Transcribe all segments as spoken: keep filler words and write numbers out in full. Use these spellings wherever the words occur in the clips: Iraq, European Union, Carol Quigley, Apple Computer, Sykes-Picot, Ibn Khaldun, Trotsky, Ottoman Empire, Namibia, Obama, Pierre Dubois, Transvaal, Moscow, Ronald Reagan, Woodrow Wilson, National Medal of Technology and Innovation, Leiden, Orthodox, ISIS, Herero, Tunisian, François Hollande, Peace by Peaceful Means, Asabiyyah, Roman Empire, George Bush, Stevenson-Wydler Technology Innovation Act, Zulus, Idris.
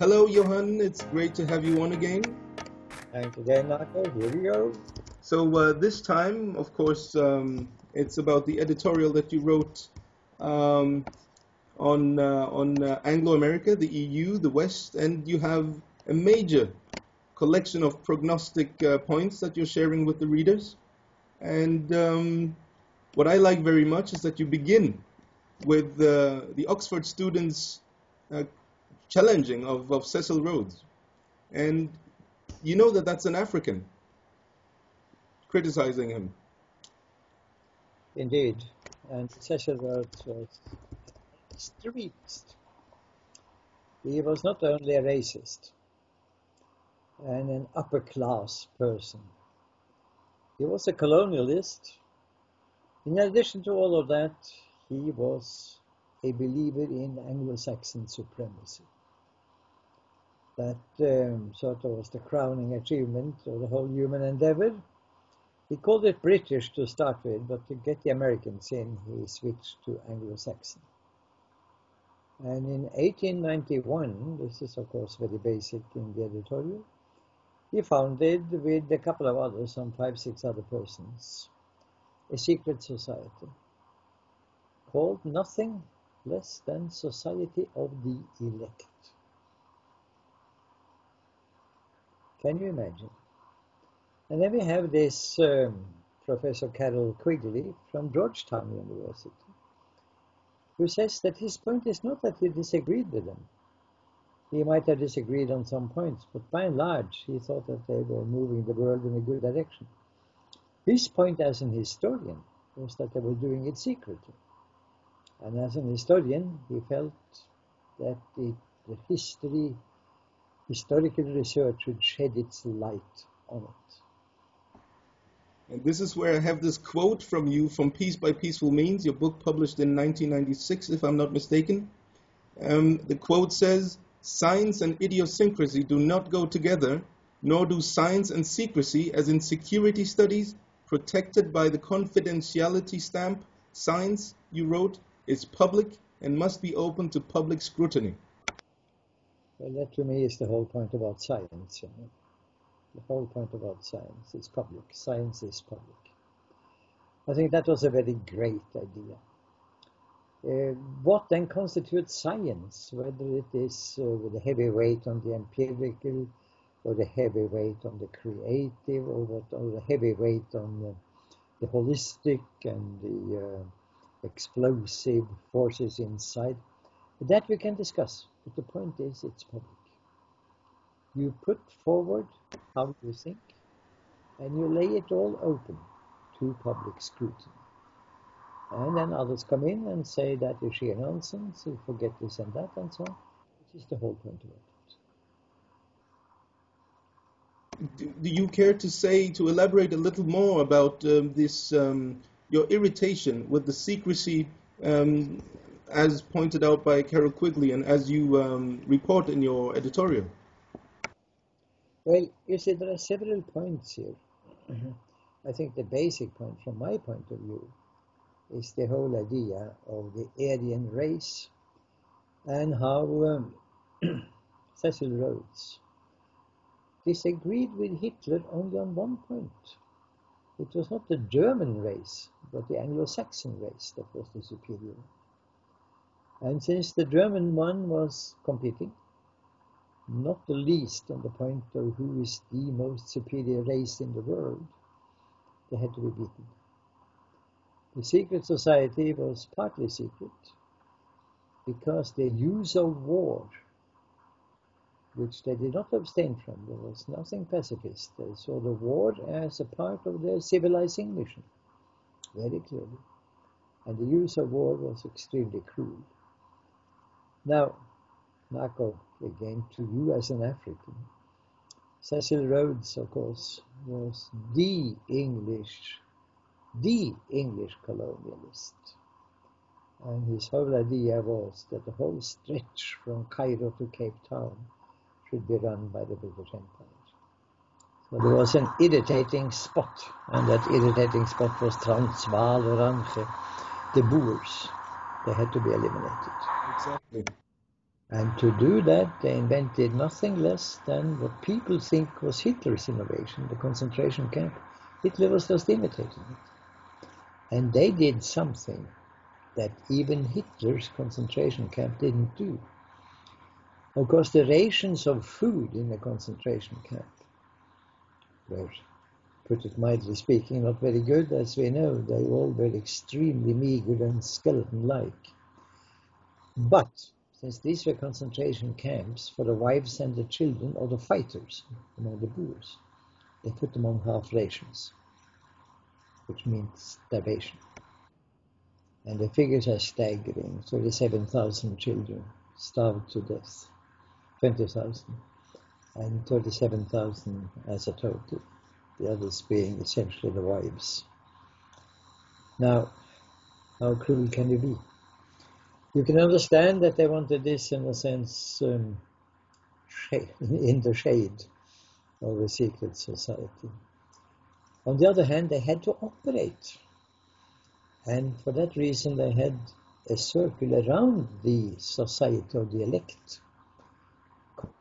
Hello, Johan. It's great to have you on again. Thanks again, Michael. Here we go. So uh, this time, of course, um, it's about the editorial that you wrote um, on uh, on uh, Anglo-America, the E U, the West, and you have a major collection of prognostic uh, points that you're sharing with the readers. And um, what I like very much is that you begin with uh, the Oxford students' uh, challenging of, of Cecil Rhodes. And you know that that's an African criticizing him. Indeed. And Cecil Rhodes was an extremist. He was not only a racist and an upper class person. He was a colonialist. In addition to all of that, he was a believer in Anglo-Saxon supremacy. That um, sort of was the crowning achievement of the whole human endeavor. He called it British to start with, but to get the Americans in, he switched to Anglo-Saxon. And in eighteen ninety-one, this is of course very basic in the editorial, he founded with a couple of others, some five, six other persons, a secret society called nothing less than Society of the Elect. Can you imagine? And then we have this um, Professor Carol Quigley from Georgetown University, who says that his point is not that he disagreed with them. He might have disagreed on some points, but by and large, he thought that they were moving the world in a good direction. His point as an historian was that they were doing it secretly. And as an historian, he felt that it, the history, historical research should shed its light on it. And this is where I have this quote from you from Peace by Peaceful Means, your book published in nineteen ninety-six, if I'm not mistaken. Um, the quote says, "Science and idiosyncrasy do not go together, nor do science and secrecy, as in security studies, protected by the confidentiality stamp. Science," you wrote, "is public and must be open to public scrutiny." Well, that to me is the whole point about science. You know? The whole point about science is public. Science is public. I think that was a very great idea. Uh, what then constitutes science? Whether it is uh, with a heavy weight on the empirical, or the heavy weight on the creative, or, what, or the heavy weight on the, the holistic and the uh, explosive forces inside. That we can discuss, but the point is it's public. You put forward how you think, and you lay it all open to public scrutiny. And then others come in and say that is sheer nonsense, you forget this and that and so on, which is the whole point of it. Do, do you care to say, to elaborate a little more about um, this, um, your irritation with the secrecy um, as pointed out by Carol Quigley and as you um, report in your editorial? Well, you see, there are several points here. Mm-hmm. I think the basic point from my point of view is the whole idea of the Aryan race and how um, Cecil Rhodes disagreed with Hitler only on one point. It was not the German race, but the Anglo-Saxon race that was the superior. And since the German one was competing, not the least on the point of who is the most superior race in the world, they had to be beaten. The secret society was partly secret because the use of war, which they did not abstain from, there was nothing pacifist. They saw the war as a part of their civilizing mission, very clearly. And the use of war was extremely cruel. Now, Marco, again to you as an African, Cecil Rhodes, of course, was the English, the English colonialist. And his whole idea was that the whole stretch from Cairo to Cape Town should be run by the British Empire. So there was an irritating spot, and that irritating spot was Transvaal, Orange, the Boers. They had to be eliminated. Exactly. And to do that, they invented nothing less than what people think was Hitler's innovation, the concentration camp. Hitler was just imitating it. And they did something that even Hitler's concentration camp didn't do. Of course, the rations of food in the concentration camp were, put it mildly speaking, not very good. As we know, they all were extremely meager and skeleton-like. But since these were concentration camps for the wives and the children of the fighters among the Boers, they put them on half rations, which means starvation. And the figures are staggering. thirty-seven thousand children starved to death, twenty thousand, and thirty-seven thousand as a total, the others being essentially the wives. Now, how cruel can you be? You can understand that they wanted this, in a sense, um, in the shade of a secret society. On the other hand, they had to operate. And for that reason, they had a circle around the society of the elect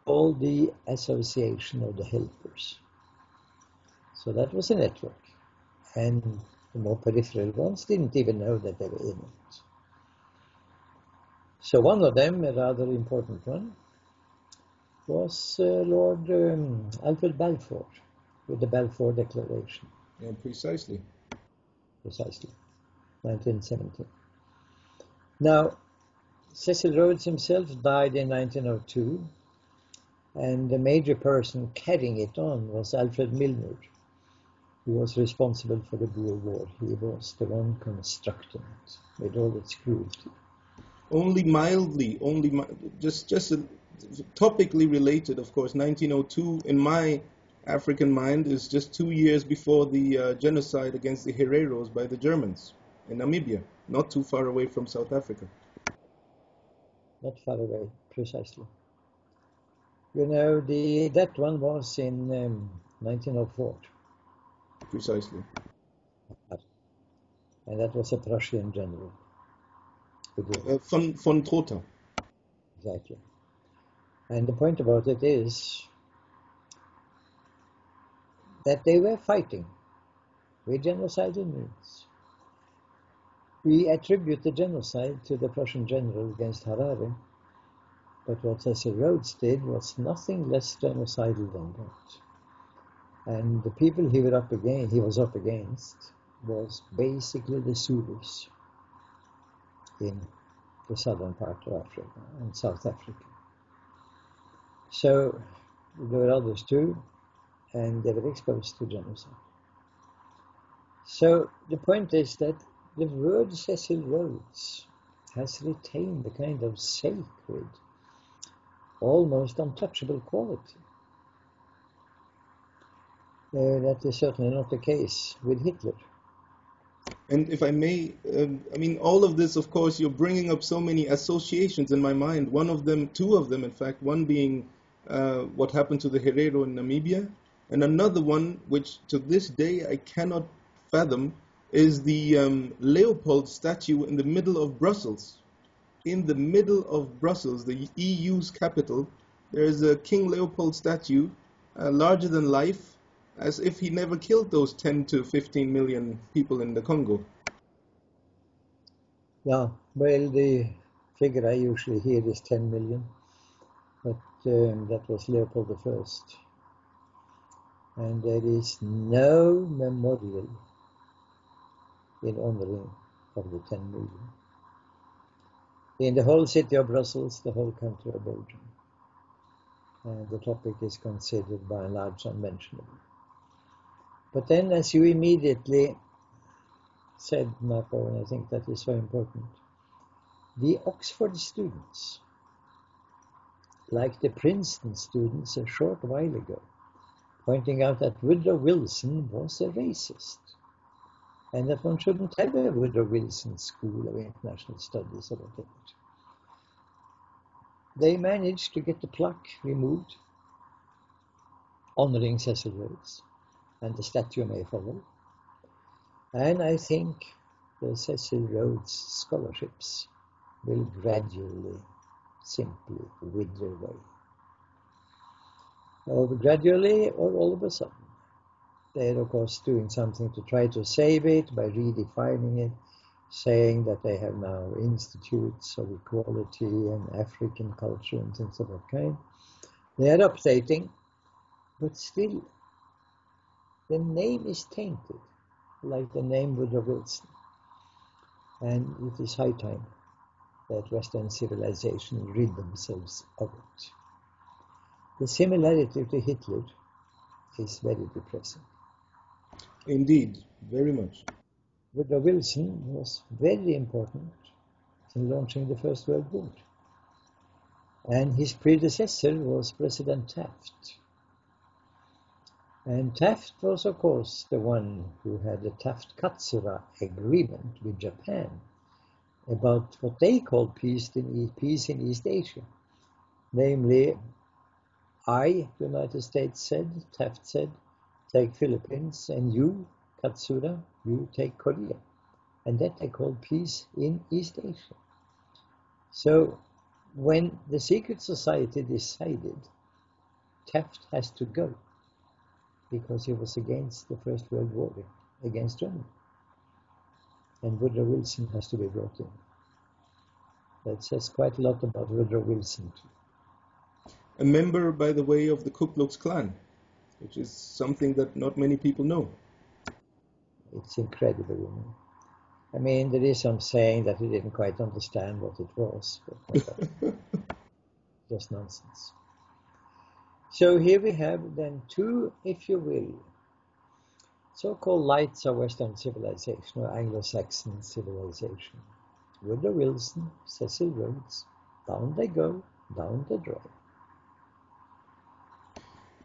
called the Association of the Helpers. So that was a network, and the more peripheral ones didn't even know that they were in it. So one of them, a rather important one, was uh, Lord um, Alfred Balfour, with the Balfour Declaration. Yeah, precisely. Precisely, nineteen seventeen. Now, Cecil Rhodes himself died in nineteen oh two, and the major person carrying it on was Alfred Milner, who was responsible for the Boer War. He was the one constructing it with all its cruelty. Only mildly, only mi just just a, topically related, of course. nineteen oh two, in my African mind, is just two years before the uh, genocide against the Hereros by the Germans in Namibia, not too far away from South Africa. Not far away, precisely. You know, the that one was in um, nineteen oh four. Precisely. And that was a Prussian general. Uh, von, von Trotha. Exactly. And the point about it is that they were fighting with genocidal means. We attribute the genocide to the Prussian general against Harare, but what Cecil Rhodes did was nothing less genocidal than that. And the people he, were up against, he was up against was basically the Zulus in the southern part of Africa, and South Africa. So there were others too, and they were exposed to genocide. So the point is that the word Cecil Rhodes has retained a kind of sacred, almost untouchable quality. Uh, that is certainly not the case with Hitler. And if I may, um, I mean, all of this, of course, you're bringing up so many associations in my mind. One of them, two of them, in fact, one being uh, what happened to the Herero in Namibia, and another one, which to this day I cannot fathom, is the um, Leopold statue in the middle of Brussels. In the middle of Brussels, the E U's capital, there is a King Leopold statue, uh, larger than life, as if he never killed those ten to fifteen million people in the Congo. Yeah, well, the figure I usually hear is ten million, but um, that was Leopold the First. And there is no memorial in honoring of the ten million. In the whole city of Brussels, the whole country of Belgium. And the topic is considered by and large unmentionable. But then, as you immediately said, Marco, and I think that is so important, the Oxford students, like the Princeton students a short while ago, pointing out that Woodrow Wilson was a racist, and that one shouldn't have a Woodrow Wilson School of International Studies or whatever. They managed to get the plaque removed, honoring Cecil Rhodes, and the statue may follow. And I think the Cecil Rhodes scholarships will gradually simply wither away. Uh, gradually or all of a sudden. They're of course doing something to try to save it by redefining it, saying that they have now institutes of equality and African culture and things of that kind. They are updating, but still the name is tainted, like the name Woodrow Wilson. And it is high time that Western civilization rid themselves of it. The similarity to Hitler is very depressing. Indeed, very much. Woodrow Wilson was very important in launching the First World War. And his predecessor was President Taft. And Taft was, of course, the one who had the Taft-Katsura agreement with Japan about what they called peace in, peace in East Asia. Namely, I, the United States said, Taft said, take Philippines, and you, Katsura, you take Korea. And that they called peace in East Asia. So when the secret society decided, Taft has to go, because he was against the First World War, against Germany. And Woodrow Wilson has to be brought in. That says quite a lot about Woodrow Wilson. A member, by the way, of the Ku Klux Klan, which is something that not many people know. It's incredible, you know. I mean, there is some saying that he didn't quite understand what it was, but just nonsense. So here we have then two, if you will, so-called lights of Western civilization or Anglo-Saxon civilization. Woodrow Wilson, Cecil Rhodes, down they go, down they drive.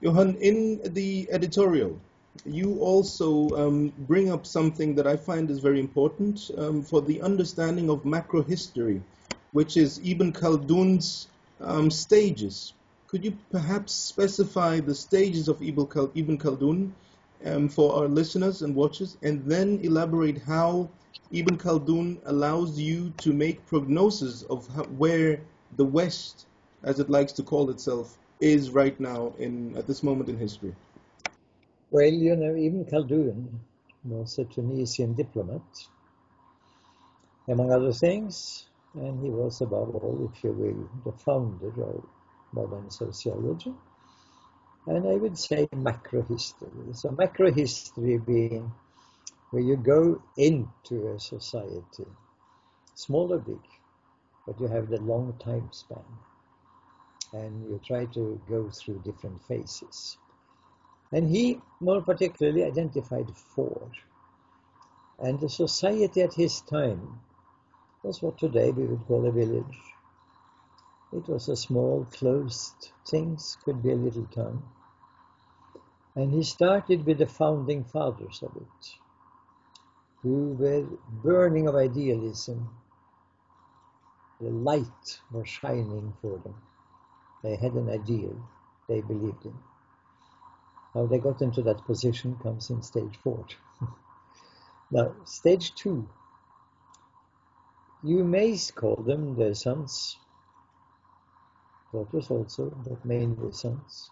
Johan, in the editorial, you also um, bring up something that I find is very important um, for the understanding of macro-history, which is Ibn Khaldun's um, stages. Could you perhaps specify the stages of Ibn Khaldun um, for our listeners and watchers, and then elaborate how Ibn Khaldun allows you to make prognoses of how, where the West, as it likes to call itself, is right now in at this moment in history? Well, you know, Ibn Khaldun was a Tunisian diplomat, among other things, and he was, above all, if you will, the founder of modern sociology, and I would say macrohistory. So macrohistory being where you go into a society, small or big, but you have the long time span, and you try to go through different phases. And he more particularly identified four. And the society at his time was what today we would call a village. It was a small, closed things, could be a little town. And he started with the founding fathers of it, who were burning of idealism. The light was shining for them. They had an ideal they believed in. How they got into that position comes in stage four. Now, stage two, you may call them their sons, daughters also, but mainly sons.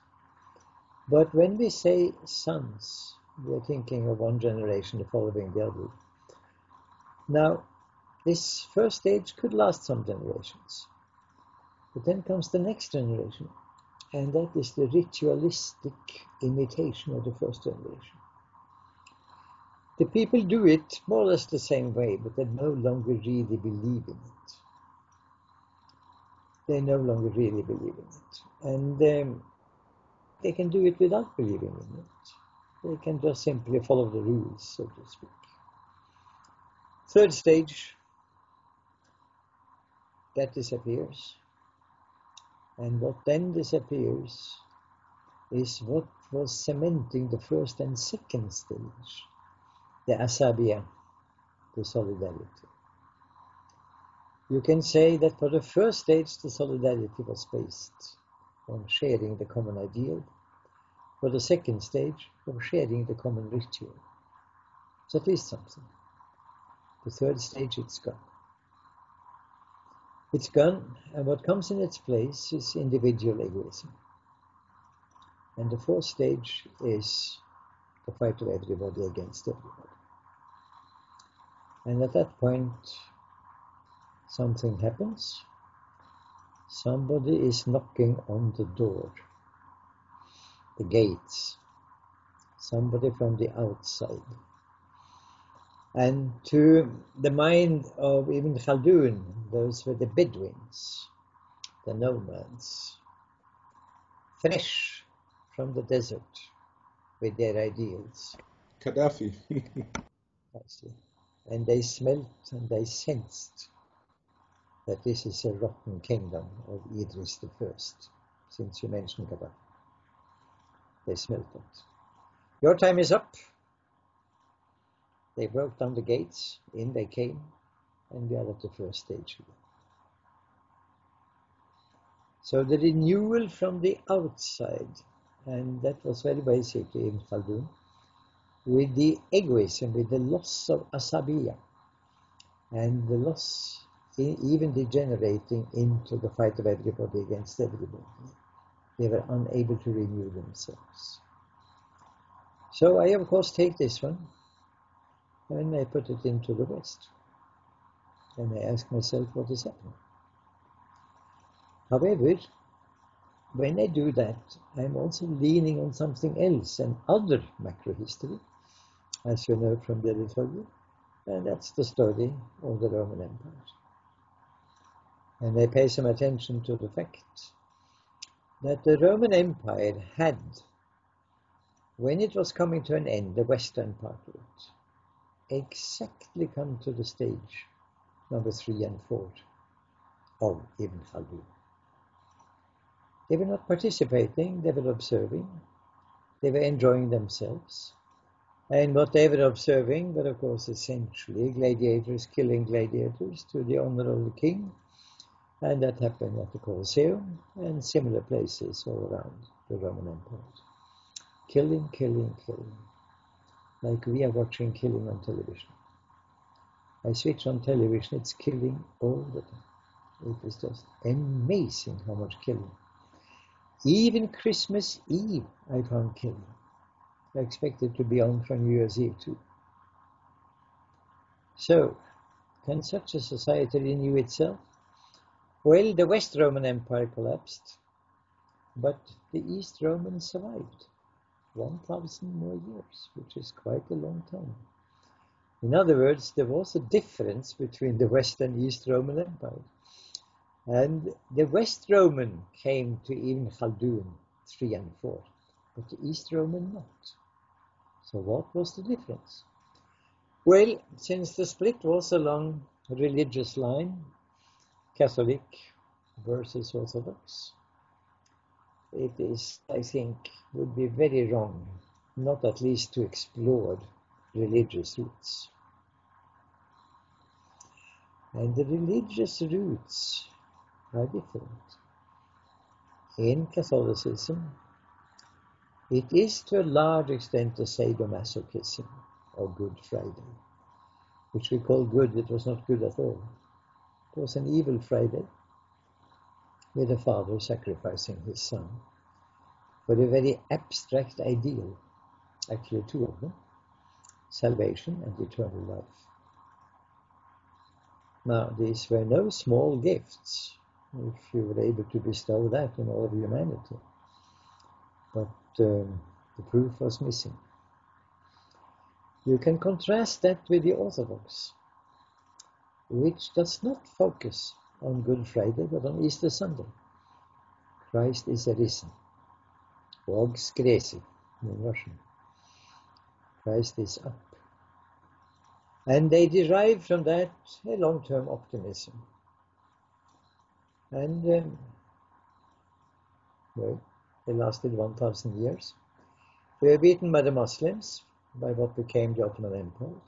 But when we say sons, we're thinking of one generation following the other. Now, this first stage could last some generations. But then comes the next generation, and that is the ritualistic imitation of the first generation. The people do it more or less the same way, but they no longer really believe in it. They no longer really believe in it. And um, they can do it without believing in it. They can just simply follow the rules, so to speak. Third stage, that disappears. And what then disappears is what was cementing the first and second stage, the Asabiyyah, the solidarity. You can say that for the first stage, the solidarity was based on sharing the common ideal. For the second stage, on sharing the common ritual. So at least something. The third stage, it's gone. It's gone, and what comes in its place is individual egoism. And the fourth stage is the fight of everybody against everybody. And at that point, something happens. Somebody is knocking on the door, the gates, somebody from the outside. And to the mind of Ibn Khaldun, those were the Bedouins, the nomads, fresh from the desert with their ideals. Gaddafi. And they smelt and they sensed that this is a rotten kingdom of Idris the First, since you mentioned Gaddafi. They smelt it. Your time is up. They broke down the gates, in they came, and we are at the first stage again. So the renewal from the outside, and that was very basic in Khaldun, with the egoism, with the loss of Asabiyyah, and the loss in even degenerating into the fight of everybody against everybody. They were unable to renew themselves. So I, of course, take this one, and I put it into the West. And I ask myself, what is happening? However, when I do that, I'm also leaning on something else, and other macrohistory, as you know from the liturgy, and that's the story of the Roman Empire. And I pay some attention to the fact that the Roman Empire had, when it was coming to an end, the western part of it, exactly come to the stage number three and four of Ibn Khaldun. They were not participating, they were observing, they were enjoying themselves, and what they were observing were, of course, essentially gladiators killing gladiators to the honor of the king, and that happened at the Colosseum and similar places all around the Roman Empire. Killing, killing, killing. Like we are watching killing on television. I switch on television, it's killing all the time. It is just amazing how much killing. Even Christmas Eve I found killing. I expected to be on from New Year's Eve too. So, can such a society renew itself? Well, the West Roman Empire collapsed, but the East Roman survived. one thousand more years, which is quite a long time. In other words, there was a difference between the West and East Roman Empire. And the West Roman came to Ibn Khaldun three and four, but the East Roman not. So what was the difference? Well, since the split was along a religious line, Catholic versus Orthodox, it is, I think, would be very wrong, not at least to explore religious roots. And the religious roots are different. In Catholicism, it is to a large extent a sadomasochism, or Good Friday, which we call good. It was not good at all. It was an evil Friday, with a father sacrificing his son for a very abstract ideal, actually two of them, salvation and eternal life. Now, these were no small gifts, if you were able to bestow that on all of humanity, but um, the proof was missing. You can contrast that with the Orthodox, which does not focus on Good Friday, but on Easter Sunday. Christ is arisen. Vogskresi in Russian. Christ is up. And they derive from that a long-term optimism. And, um, well, they lasted one thousand years. They were beaten by the Muslims, by what became the Ottoman Empire.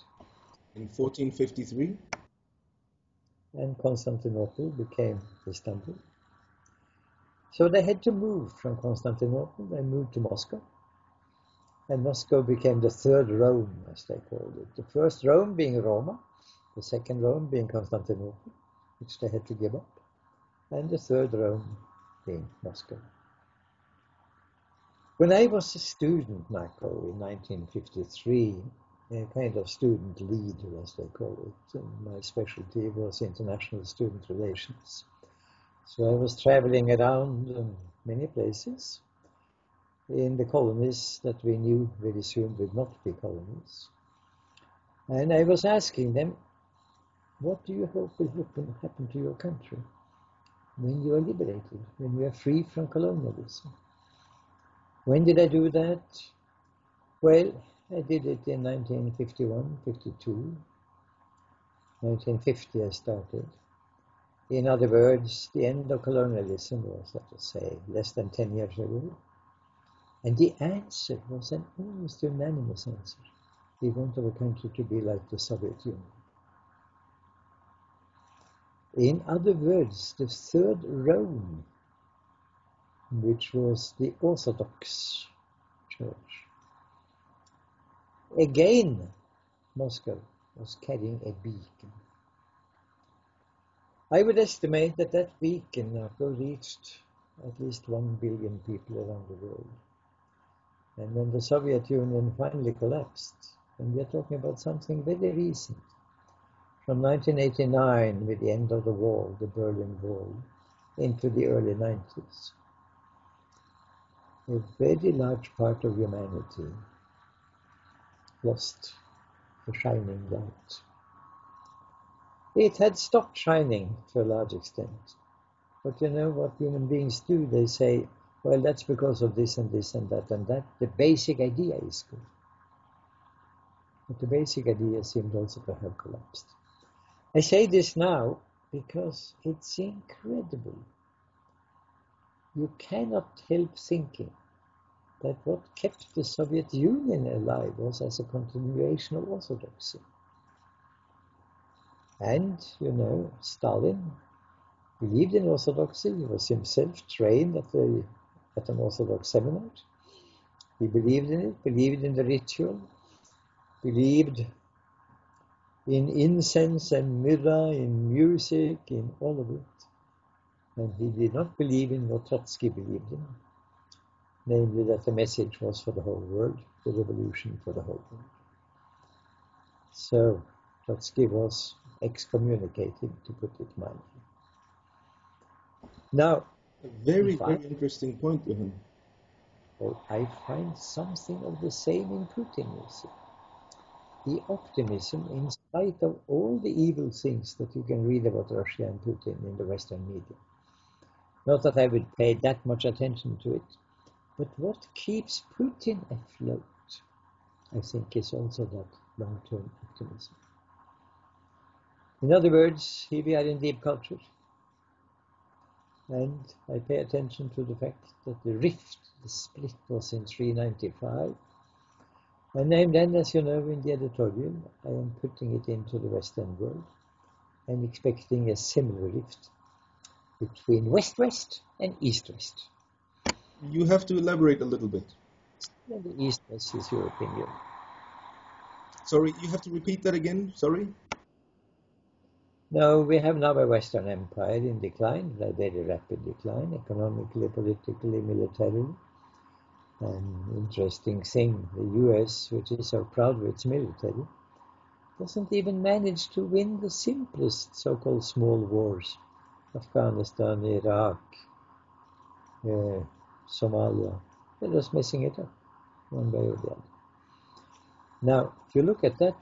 In fourteen fifty-three? And Constantinople became Istanbul. So they had to move from Constantinople, they moved to Moscow. And Moscow became the third Rome, as they called it. The first Rome being Roma, the second Rome being Constantinople, which they had to give up. and the third Rome being Moscow. When I was a student, Michael, in nineteen fifty-three, a kind of student leader, as they call it, and my specialty was international student relations. So I was traveling around um, many places in the colonies that we knew very soon would not be colonies. And I was asking them, what do you hope will happen, happen to your country when you are liberated, when you are free from colonialism? When did I do that? Well, I did it in nineteen fifty-one, fifty-two. nineteen fifty I started. In other words, the end of colonialism was, let's say, less than ten years ago. And the answer was an almost unanimous answer. We want our country to be like the Soviet Union. In other words, the Third Rome, which was the Orthodox Church. Again, Moscow was carrying a beacon. I would estimate that that beacon now reached at least one billion people around the world. And when the Soviet Union finally collapsed, and we are talking about something very recent, from nineteen eighty-nine, with the end of the wall, the Berlin Wall, into the early nineties, a very large part of humanity lost the shining light. It had stopped shining to a large extent. But you know what human beings do? They say, well, that's because of this and this and that and that. The basic idea is good. But the basic idea seemed also to have collapsed. I say this now because it's incredible. You cannot help thinking that what kept the Soviet Union alive was as a continuation of Orthodoxy. And, you know, Stalin believed in Orthodoxy. He was himself trained at, the, at an Orthodox seminar. He believed in it, believed in the ritual, believed in incense and mirror, in music, in all of it. And he did not believe in what Trotsky believed in, namely that the message was for the whole world, the revolution for the whole world. So Trotsky was excommunicated, to put it mildly. Now, a very, I, very interesting point, Johan. Well, I find something of the same in Putin, you see. The optimism, in spite of all the evil things that you can read about Russia and Putin in the Western media. Not that I would pay that much attention to it, but what keeps Putin afloat, I think, is also that long-term optimism. In other words, here we are in deep culture, and I pay attention to the fact that the rift, the split, was in three ninety-five. And then, as you know, in the editorial, I am putting it into the Western world and expecting a similar rift between West-West and East-West. You have to elaborate a little bit. And the East-West is European Union. Sorry, you have to repeat that again? Sorry? No, we have now a Western Empire in decline, a very rapid decline, economically, politically, militarily. An interesting thing, the U S, which is so proud of its military, doesn't even manage to win the simplest so-called small wars. Afghanistan, Iraq, uh, Somalia, they're just messing it up one way or the other. Now, if you look at that,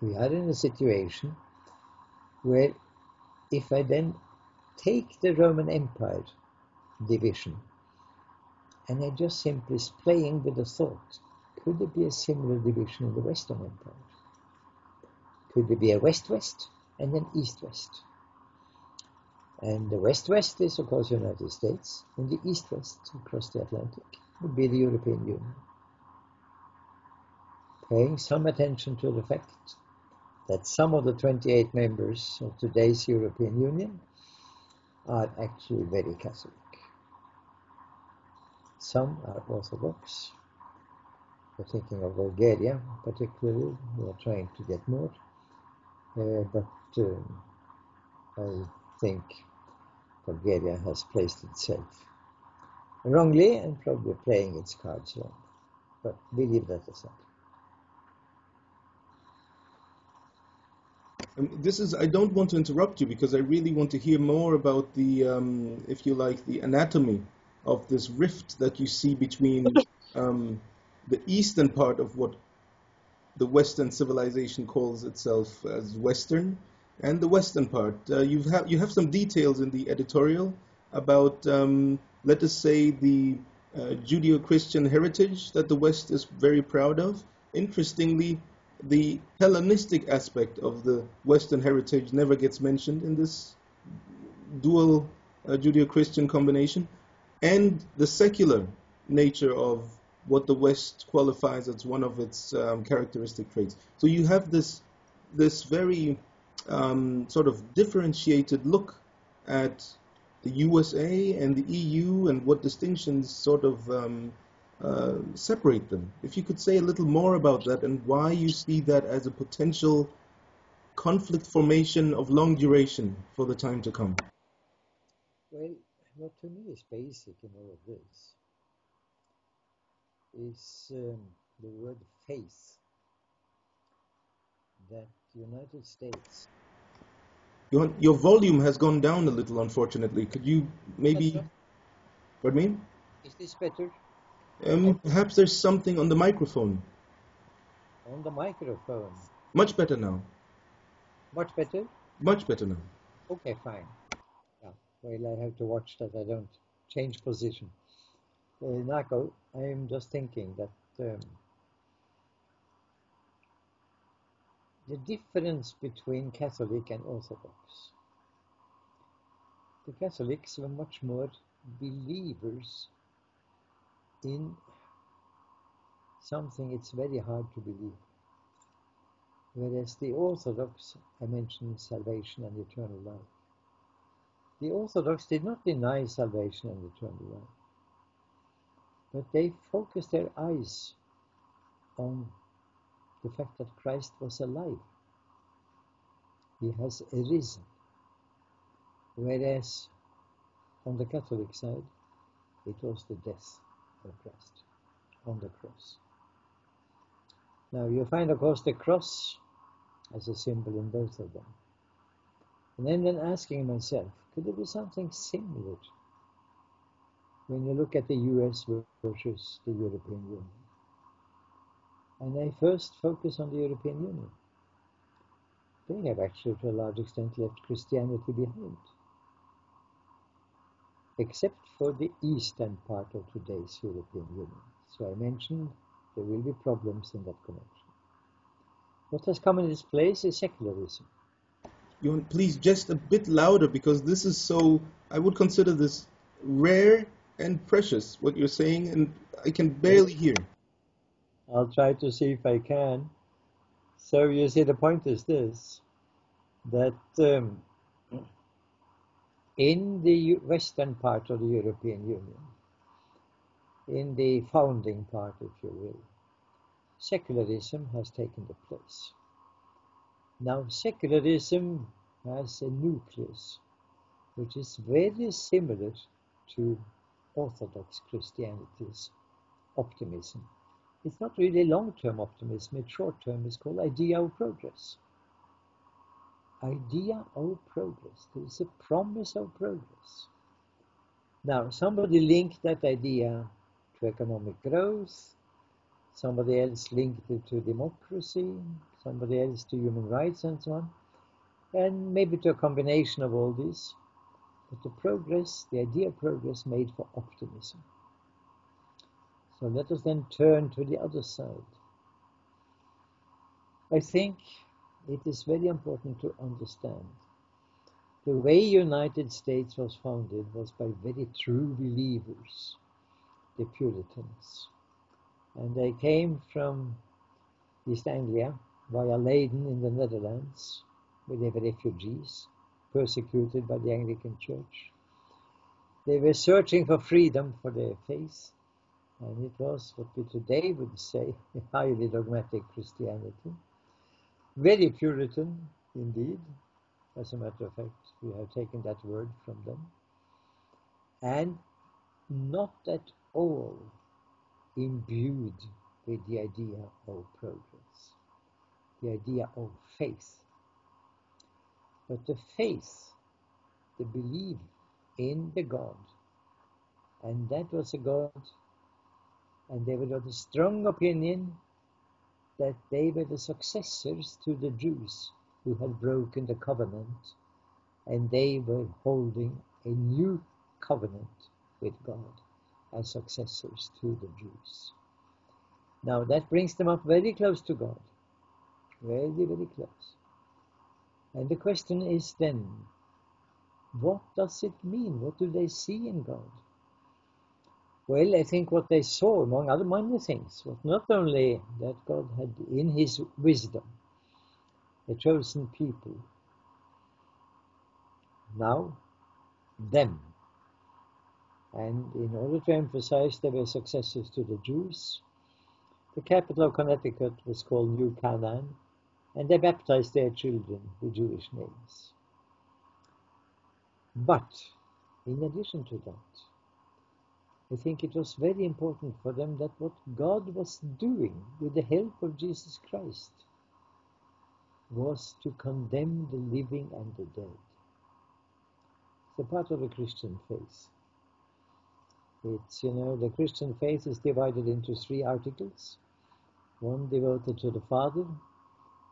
we are in a situation where if I then take the Roman Empire division, and I just simply is playing with the thought, could there be a similar division in the Western Empire? Could there be a West-West and an East-West? And the West-West is, of course, the United States, and the East-West across the Atlantic would be the European Union. Paying some attention to the fact that some of the twenty-eight members of today's European Union are actually very Catholic. Some are Orthodox. We're thinking of Bulgaria, particularly. We are trying to get more. Uh, but um, I think Bulgaria has placed itself. Wrongly, and probably playing its cards wrong. But we leave that aside. Um, this is, I don't want to interrupt you because I really want to hear more about the, um, if you like, the anatomy of this rift that you see between um, the eastern part of what the Western civilization calls itself as Western and the Western part. Uh, you've ha you have some details in the editorial about, um, let us say, the uh, Judeo-Christian heritage that the West is very proud of. Interestingly, the Hellenistic aspect of the Western heritage never gets mentioned in this dual uh, Judeo-Christian combination, and the secular nature of what the West qualifies as one of its um, characteristic traits. So you have this, this very um, sort of differentiated look at the U S A and the E U and what distinctions sort of um, uh, separate them. If you could say a little more about that and why you see that as a potential conflict formation of long duration for the time to come. Well, what to me is basic in all of this is um, the word faith that the United States... Your, your volume has gone down a little, unfortunately. Could you maybe... Pardon me? Is this better? Um, perhaps there's something on the microphone. On the microphone? Much better now. Much better? Much better now. Okay, fine. Yeah. Well, I have to watch that I don't change position. Uh, Nako, I am just thinking that um, the difference between Catholic and Orthodox. The Catholics were much more believers in something it's very hard to believe. Whereas the Orthodox, I mentioned salvation and eternal life. The Orthodox did not deny salvation and eternal life, but they focused their eyes on the fact that Christ was alive. He has arisen. Whereas on the Catholic side, it was the death of Christ on the cross. Now you find, of course, the cross as a symbol in both of them. And I'm then asking myself, could there be something similar when you look at the U S versus the European Union? And I first focus on the European Union. They have actually, to a large extent, left Christianity behind, except for the eastern part of today's European Union. So I mentioned there will be problems in that connection. What has come in its place is secularism. Johan, please, just a bit louder, because this is so, I would consider this rare and precious, what you're saying, and I can barely hear. I'll try to see if I can. So you see, the point is this, that um, in the western part of the European Union, in the founding part, if you will, secularism has taken the place. Now, secularism has a nucleus which is very similar to Orthodox Christianity's optimism. It's not really long-term optimism, it's short-term. It's called idea of progress. Idea of progress. There is a promise of progress. Now, somebody linked that idea to economic growth, somebody else linked it to democracy, somebody else to human rights and so on, and maybe to a combination of all these. But the progress, the idea of progress made for optimism. So let us then turn to the other side. I think it is very important to understand the way United States was founded was by very true believers, the Puritans. And they came from East Anglia via Leiden in the Netherlands, where they were refugees, persecuted by the Anglican Church. They were searching for freedom for their faith, and it was what we today would say highly dogmatic Christianity, very Puritan indeed, As a matter of fact, we have taken that word from them. And not at all imbued with the idea of progress, the idea of faith. But the faith, the belief in the God, and that was a God, and they were of the strong opinion that they were the successors to the Jews who had broken the covenant, and they were holding a new covenant with God as successors to the Jews. Now that brings them up very close to God, very, very close. And the question is then, what does it mean? What do they see in God? Well, I think what they saw, among other minor things, was not only that God had, in his wisdom, a chosen people, now them. And in order to emphasize they were successors to the Jews, the capital of Connecticut was called New Canaan, and they baptized their children with Jewish names. But in addition to that, I think it was very important for them that what God was doing with the help of Jesus Christ was to condemn the living and the dead. It's a part of the Christian faith. It's, you know, the Christian faith is divided into three articles, one devoted to the Father,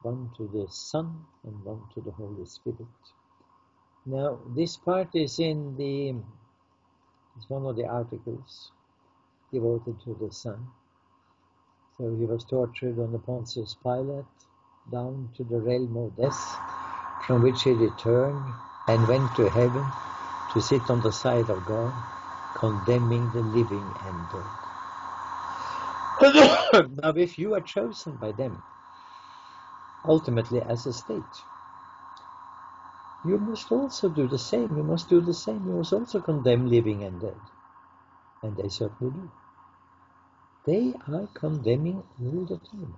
one to the Son, and one to the Holy Spirit. Now, this part is in the, it's one of the articles devoted to the Son. So he was tortured on the Pontius Pilate, down to the realm of death, from which he returned and went to heaven to sit on the side of God, condemning the living and dead. Now, if you are chosen by them, ultimately as a state, you must also do the same, you must do the same, you must also condemn living and dead. And they certainly do. They are condemning all the time.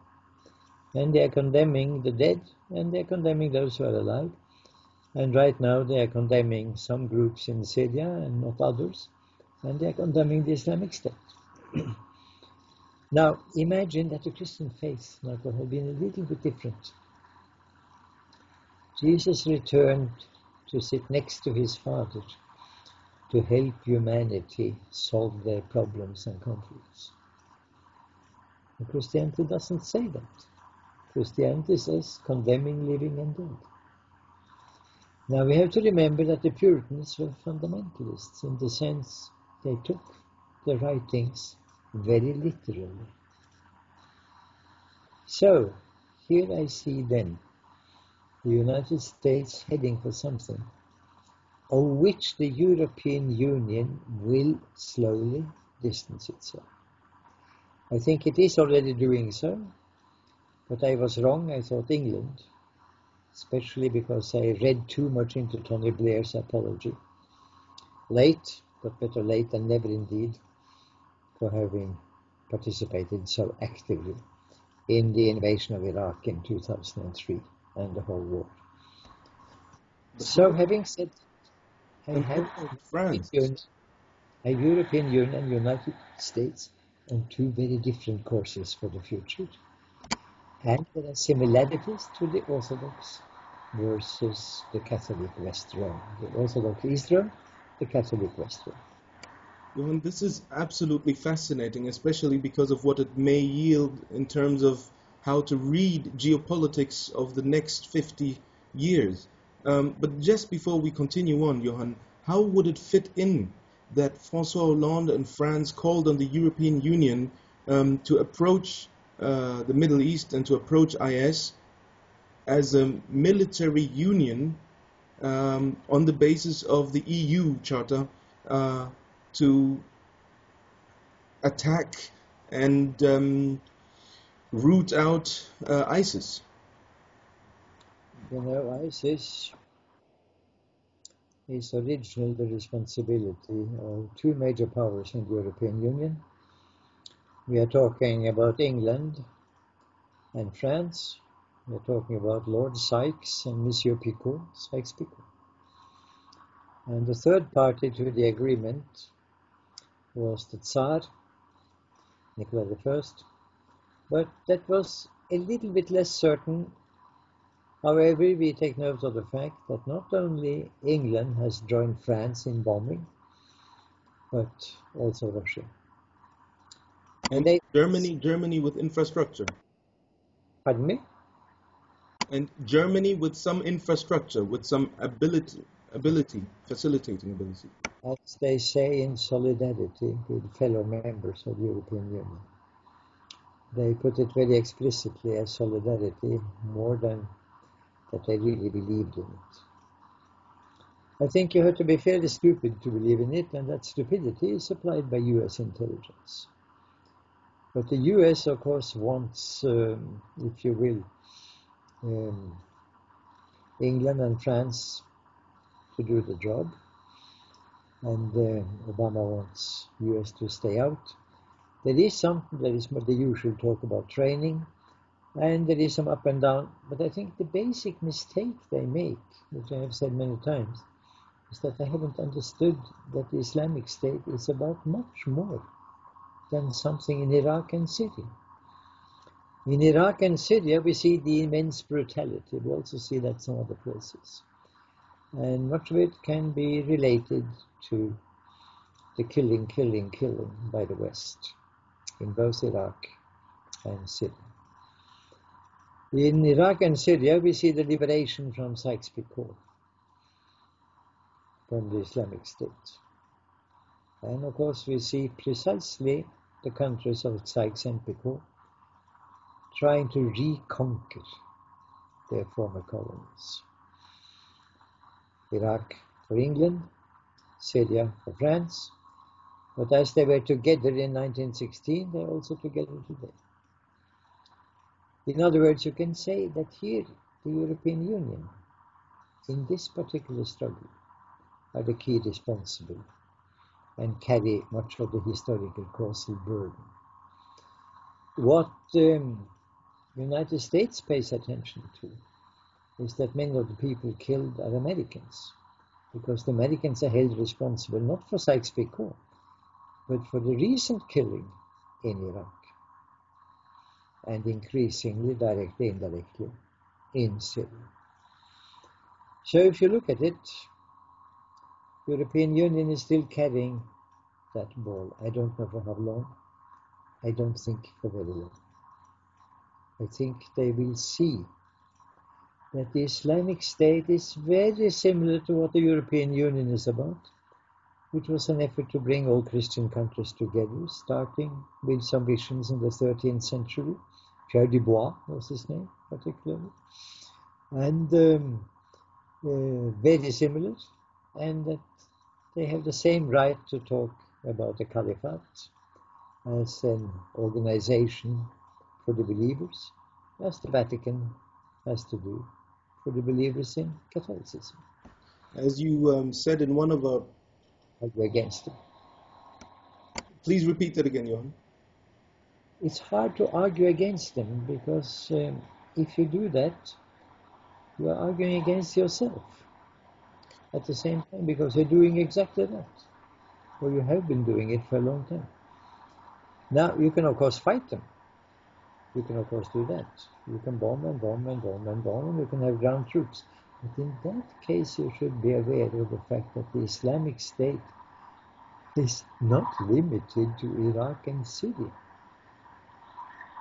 And they are condemning the dead, and they are condemning those who are alive. And right now they are condemning some groups in Syria and not others, and they are condemning the Islamic State. Now, imagine that the Christian faith now could have been a little bit different. Jesus returned to sit next to his Father to help humanity solve their problems and conflicts. And Christianity doesn't say that. Christianity says condemning living and dead. Now we have to remember that the Puritans were fundamentalists in the sense they took the writings very literally. So here I see then the United States heading for something of which the European Union will slowly distance itself. I think it is already doing so. But I was wrong, I thought England, especially because I read too much into Tony Blair's apology. Late, but better late than never indeed, for having participated so actively in the invasion of Iraq in two thousand three and the whole war. So having said, I have a European Union and United States on two very different courses for the future. And there are similarities to the Orthodox versus the Catholic West Roman. The Orthodox East Roman, the Catholic West Roman. Johan, this is absolutely fascinating, especially because of what it may yield in terms of how to read geopolitics of the next fifty years. Um, but just before we continue on, Johan, how would it fit in that François Hollande and France called on the European Union um, to approach Uh, the Middle East and to approach I S as a military union um, on the basis of the E U Charter uh, to attack and um, root out uh, ISIS? You know, ISIS is originally the responsibility of two major powers in the European Union. We are talking about England and France, We're talking about Lord Sykes and Monsieur Picot, Sykes-Picot. And the third party to the agreement was the Tsar, Nicholas the First, but that was a little bit less certain. However, we take note of the fact that not only England has joined France in bombing, but also Russia. And, and they, Germany, Germany with infrastructure. Pardon me? And Germany with some infrastructure, with some ability, ability, facilitating ability. As they say, in solidarity with fellow members of the European Union. They put it very explicitly as solidarity, more than that they really believed in it. I think you have to be fairly stupid to believe in it, and that stupidity is supplied by U S intelligence. But the U S, of course, wants, um, if you will, um, England and France to do the job. And uh, Obama wants U S to stay out. There is some, there is the usual talk about training, and there is some up and down, but I think the basic mistake they make, which I have said many times, is that they haven't understood that the Islamic State is about much more than something in Iraq and Syria. In Iraq and Syria we see the immense brutality, we also see that some other places. And much of it can be related to the killing, killing, killing by the West in both Iraq and Syria. In Iraq and Syria, we see the liberation from Sykes-Picot, from the Islamic State. And of course, we see precisely the countries of Sykes and Picot trying to reconquer their former colonies. Iraq for England, Syria for France, but as they were together in nineteen sixteen, they're also together today. In other words, you can say that here, the European Union, in this particular struggle, are the key responsible and carry much of the historical causal burden. What um, the United States pays attention to is that many of the people killed are Americans, because the Americans are held responsible not for Sykes-Picot, but for the recent killing in Iraq, and increasingly, directly, indirectly, in Syria. So if you look at it, the European Union is still carrying that ball. I don't know for how long. I don't think for very long. I think they will see that the Islamic State is very similar to what the European Union is about, which was an effort to bring all Christian countries together, starting with some visions in the thirteenth century. Pierre Dubois was his name, particularly. And um, uh, very similar, and that they have the same right to talk about the Caliphate as an organization for the believers, as the Vatican has to do for the believers in Catholicism. As you um, said in one of our... We're against them. Please repeat that again, Johan. It's hard to argue against them, because um, if you do that, you are arguing against yourself at the same time, because you're doing exactly that, or you have been doing it for a long time. Now, you can, of course, fight them. You can, of course, do that. You can bomb and bomb and bomb and bomb, and you can have ground troops. But in that case, you should be aware of the fact that the Islamic State is not limited to Iraq and Syria.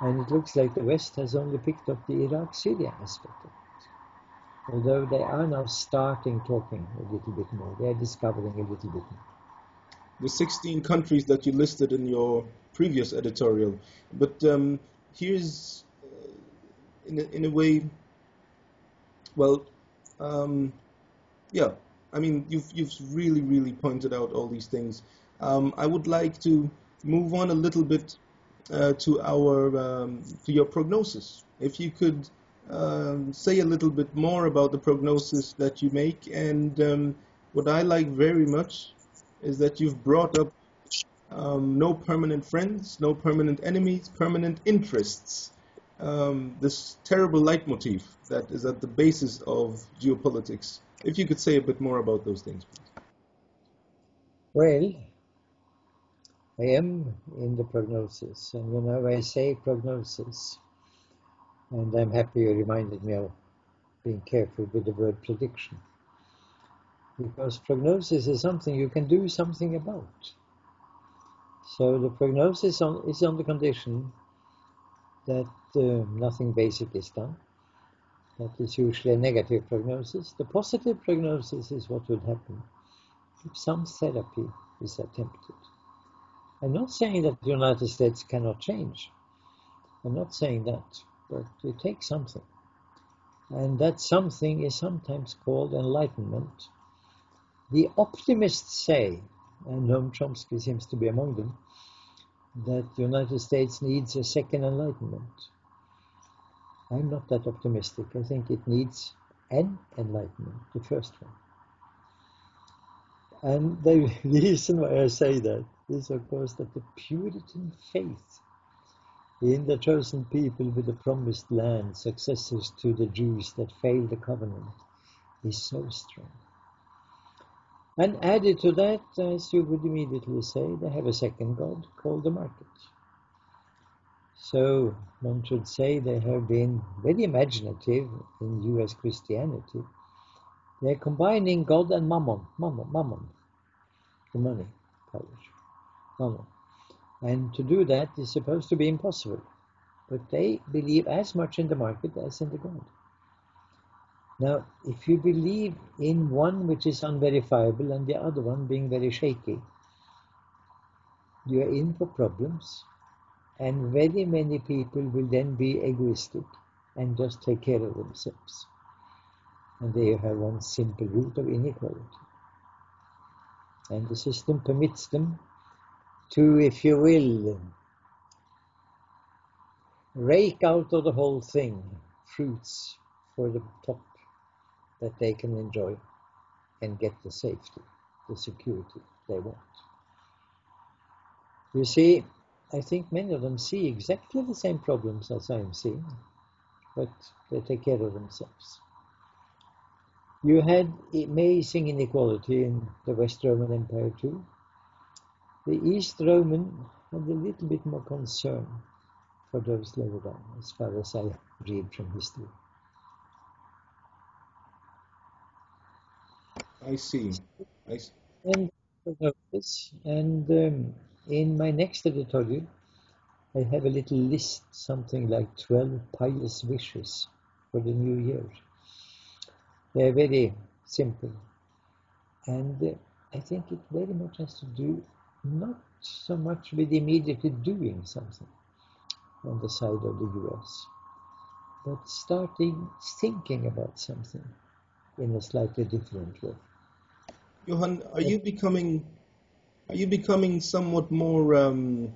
And it looks like the West has only picked up the Iraq-Syria aspect of it. Although they are now starting talking a little bit more. They are discovering a little bit more. The sixteen countries that you listed in your previous editorial, but... Um, Here's, uh, in, a, in a way, well, um, yeah, I mean, you've, you've really, really pointed out all these things. Um, I would like to move on a little bit uh, to our, um, to your prognosis. If you could um, say a little bit more about the prognosis that you make, and um, what I like very much is that you've brought up Um, no permanent friends, no permanent enemies, permanent interests. um, this terrible leitmotif that is at the basis of geopolitics. If you could say a bit more about those things, please. Well, I am in the prognosis, and whenever I say prognosis, and I'm happy you reminded me of being careful with the word prediction, because prognosis is something you can do something about. So the prognosis on, is on the condition that uh, nothing basic is done. That is usually a negative prognosis. The positive prognosis is what would happen if some therapy is attempted. I'm not saying that the United States cannot change. I'm not saying that, but it takes something. And that something is sometimes called enlightenment. The optimists say, and Noam Chomsky seems to be among them, that the United States needs a second enlightenment. I'm not that optimistic. I think it needs an enlightenment, the first one. And the reason why I say that is, of course, that the Puritan faith in the chosen people with the promised land, successors to the Jews that failed the covenant, is so strong. And added to that, as you would immediately say, they have a second god called the market. So one should say they have been very imaginative in U S Christianity. They're combining God and mammon, mammon, mammon, the money, Polish, mammon. And to do that is supposed to be impossible. But they believe as much in the market as in the God. Now, if you believe in one which is unverifiable and the other one being very shaky, you are in for problems, and very many people will then be egoistic and just take care of themselves. And they have one simple root of inequality. And the system permits them to, if you will, rake out of the whole thing fruits for the top that they can enjoy and get the safety, the security they want. You see, I think many of them see exactly the same problems as I am seeing, but they take care of themselves. You had amazing inequality in the West Roman Empire too. The East Roman had a little bit more concern for those lower down, as far as I read from history. I see. I see. And, and um, in my next editorial, I have a little list, something like twelve pious wishes for the new year. They are very simple. And uh, I think it very much has to do not so much with immediately doing something on the side of the U S, but starting thinking about something in a slightly different way. Johan, are you becoming, are you becoming somewhat more um,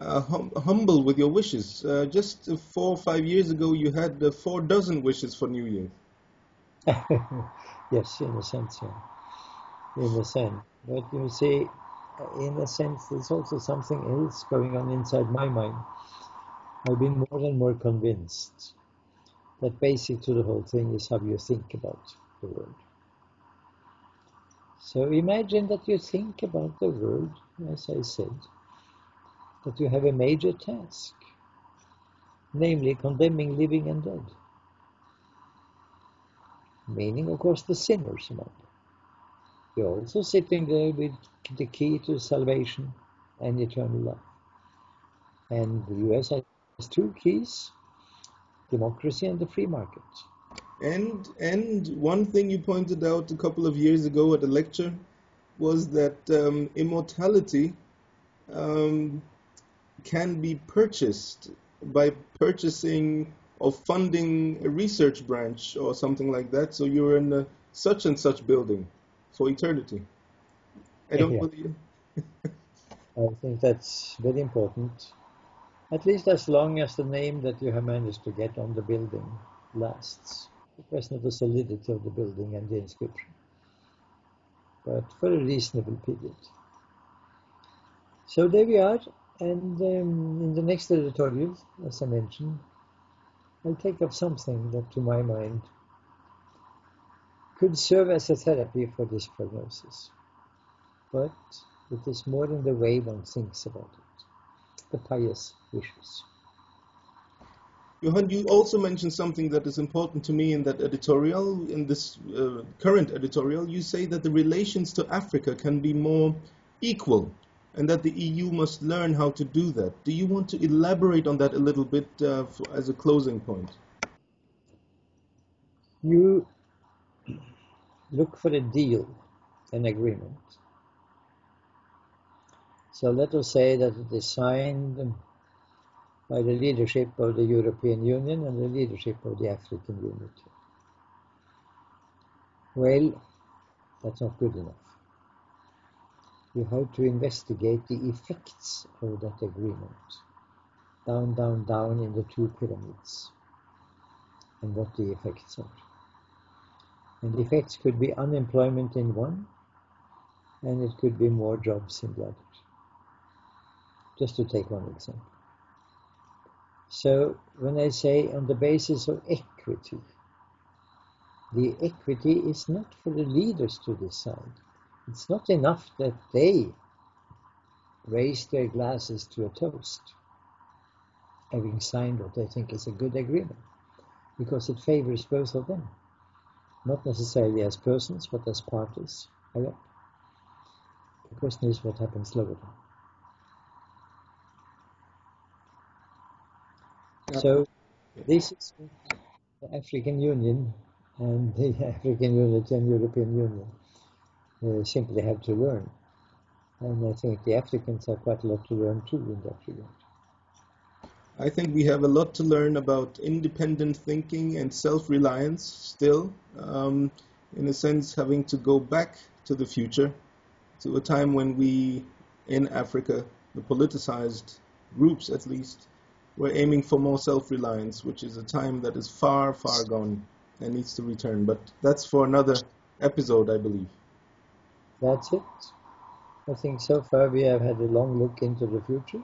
uh, hum humble with your wishes? Uh, just four or five years ago, you had uh, four dozen wishes for New Year. Yes, in a sense, yeah. In a sense. But you see, in a sense, there's also something else going on inside my mind. I've been more and more convinced that basic to the whole thing is how you think about the world. So imagine that you think about the world, as I said, that you have a major task, namely condemning living and dead. Meaning, of course, the sinners among them. You're also sitting there with the key to salvation and eternal life. And the U S has two keys, democracy and the free market. And, and one thing you pointed out a couple of years ago at a lecture was that um, immortality um, can be purchased by purchasing or funding a research branch or something like that. So you're in a such and such building for eternity. I don't yeah. believe I think that's very important. At least as long as the name that you have managed to get on the building lasts. The question of the solidity of the building and the inscription. But for a reasonable period. So there we are. And um, in the next editorial, as I mentioned, I'll take up something that, to my mind, could serve as a therapy for this prognosis. But it is more than the way one thinks about it, the pious wishes. Johan, you also mentioned something that is important to me in that editorial, in this uh, current editorial. You say that the relations to Africa can be more equal and that the E U must learn how to do that. Do you want to elaborate on that a little bit uh, for, as a closing point? You look for a deal, an agreement. So let us say that it is signed by the leadership of the European Union and the leadership of the African Union. Well, that's not good enough. You have to investigate the effects of that agreement, down, down, down in the two pyramids, and what the effects are. And the effects could be unemployment in one, and it could be more jobs in the other. Just to take one example. So when I say on the basis of equity, the equity is not for the leaders to decide. It's not enough that they raise their glasses to a toast, having signed what they think is a good agreement, because it favors both of them, not necessarily as persons, but as parties. The question is what happens later. So this is the African Union and the African Unity and European Union. They simply have to learn. And I think the Africans have quite a lot to learn too in that regard. I think we have a lot to learn about independent thinking and self-reliance still. Um, in a sense, having to go back to the future, to a time when we, in Africa, the politicized groups at least, we're aiming for more self-reliance, which is a time that is far, far gone and needs to return. But that's for another episode, I believe. That's it. I think so far we have had a long look into the future.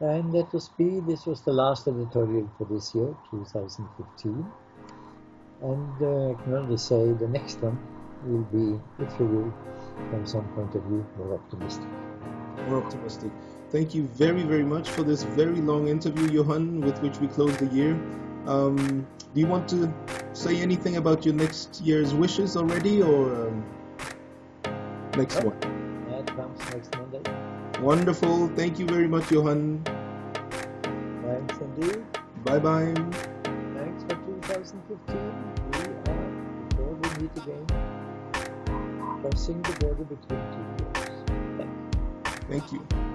And let us be, this was the last editorial for this year, twenty fifteen. And uh, I can only say the next one will be, if you will, from some point of view, more optimistic. More optimistic. Thank you very, very much for this very long interview, Johan, with which we close the year. Um, do you want to say anything about your next year's wishes already, or um, next oh, one? That comes next Monday. Wonderful. Thank you very much, Johan. Thanks, indeed. Bye-bye. Thanks for twenty fifteen. We are, before we meet again, crossing the border between two years. Thank you. Thank you.